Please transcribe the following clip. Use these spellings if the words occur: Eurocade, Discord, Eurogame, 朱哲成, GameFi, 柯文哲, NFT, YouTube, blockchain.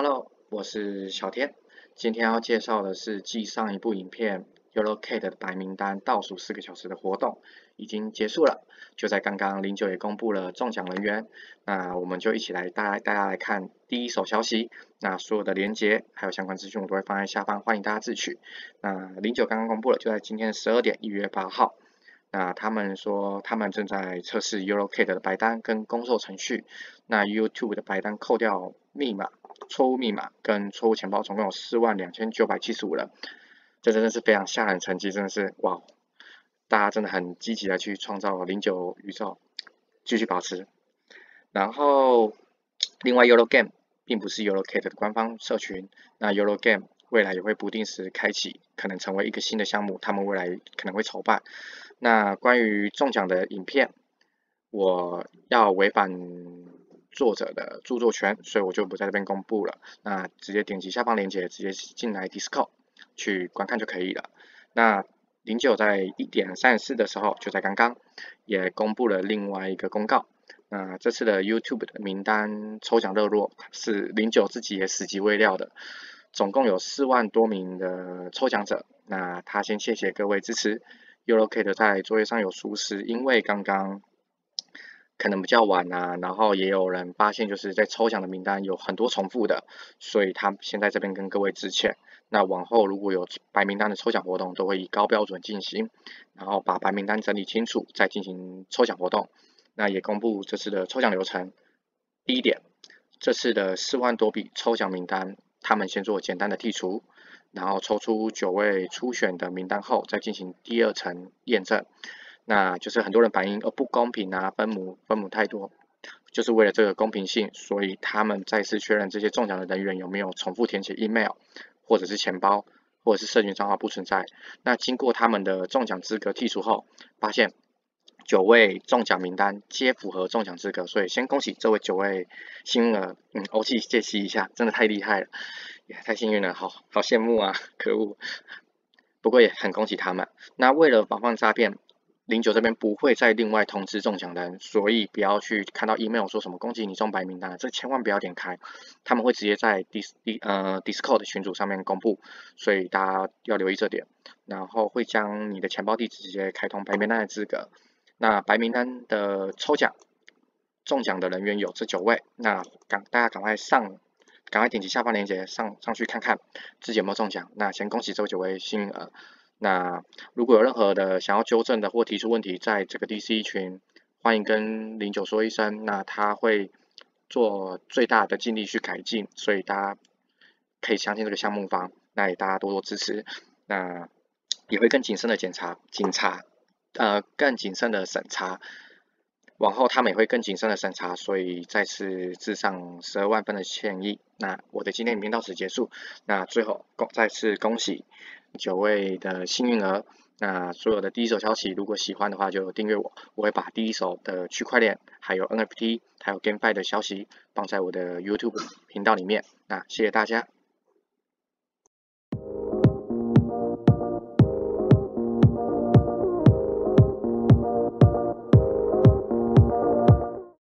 Hello， 我是小天。今天要介绍的是继上一部影片 Eurocade 的白名单倒数4个小时的活动已经结束了，就在刚刚09也公布了中奖人员。那我们就一起来大家来看第一手消息。那所有的连结还有相关资讯我都会放在下方，欢迎大家自取。那09刚刚公布了，就在今天12点，1月8号。那他们说，他们正在测试 Eurocade 的白单跟公售程序。那 YouTube 的白单扣掉密码、错误密码跟错误钱包，总共有42975人。这真的是非常吓人成绩，真的是哇！大家真的很积极的去创造09宇宙，继续保持。然后，另外 Eurogame 并不是 Eurocade 的官方社群，那 Eurogame 未来也会不定时开启，可能成为一个新的项目，他们未来可能会筹办。那关于中奖的影片，我要违反作者的著作权，所以我就不在这边公布了。那直接点击下方链接，直接进来 Discord 去观看就可以了。那09在1点34的时候，就在刚刚也公布了另外一个公告。那这次的 YouTube 的名单抽奖热络是09自己也死极未料的。总共有4万多名的抽奖者，那他先谢谢各位支持。Eurocade 在作业上有疏失，因为刚刚可能比较晚啊，然后也有人发现就是在抽奖的名单有很多重复的，所以他先在这边跟各位致歉。那往后如果有白名单的抽奖活动，都会以高标准进行，然后把白名单整理清楚，再进行抽奖活动。那也公布这次的抽奖流程。第一点，这次的4万多笔抽奖名单，他们先做简单的剔除，然后抽出9位初选的名单后，再进行第二层验证。那就是很多人反映不公平啊，分母太多，就是为了这个公平性，所以他们再次确认这些中奖的人员有没有重复填写 email 或者是钱包或者是社群账号不存在。那经过他们的中奖资格剔除后，发现9位中奖名单皆符合中奖资格，所以先恭喜这位9位幸运儿，欧气借息一下，真的太厉害了，也太幸运了，好羡慕啊，可恶。不过也很恭喜他们。那为了防范诈骗，09这边不会再另外通知中奖人，所以不要去看到 email 说什么恭喜你中白名单，这千万不要点开，他们会直接在 Discord 群组上面公布，所以大家要留意这点。然后会将你的钱包地址直接开通白名单的资格。那白名单的抽奖中奖的人员有这9位，那大家赶快点击下方链接上去看看自己有没有中奖。那先恭喜这9位幸运儿。那如果有任何的想要纠正的或提出问题，在这个 DC 群欢迎跟09说一声，那他会做最大的尽力去改进，所以大家可以相信这个项目方，那也大家多多支持。那也会更谨慎的更谨慎的审查，往后他们也会更谨慎的审查，所以再次致上12万分的歉意。那我的今天影片到此结束。那最后再次恭喜9位的幸运儿。那所有的第一手消息，如果喜欢的话就订阅我，我会把第一手的区块链、还有 NFT、还有 GameFi 的消息放在我的 YouTube 频道里面。那谢谢大家。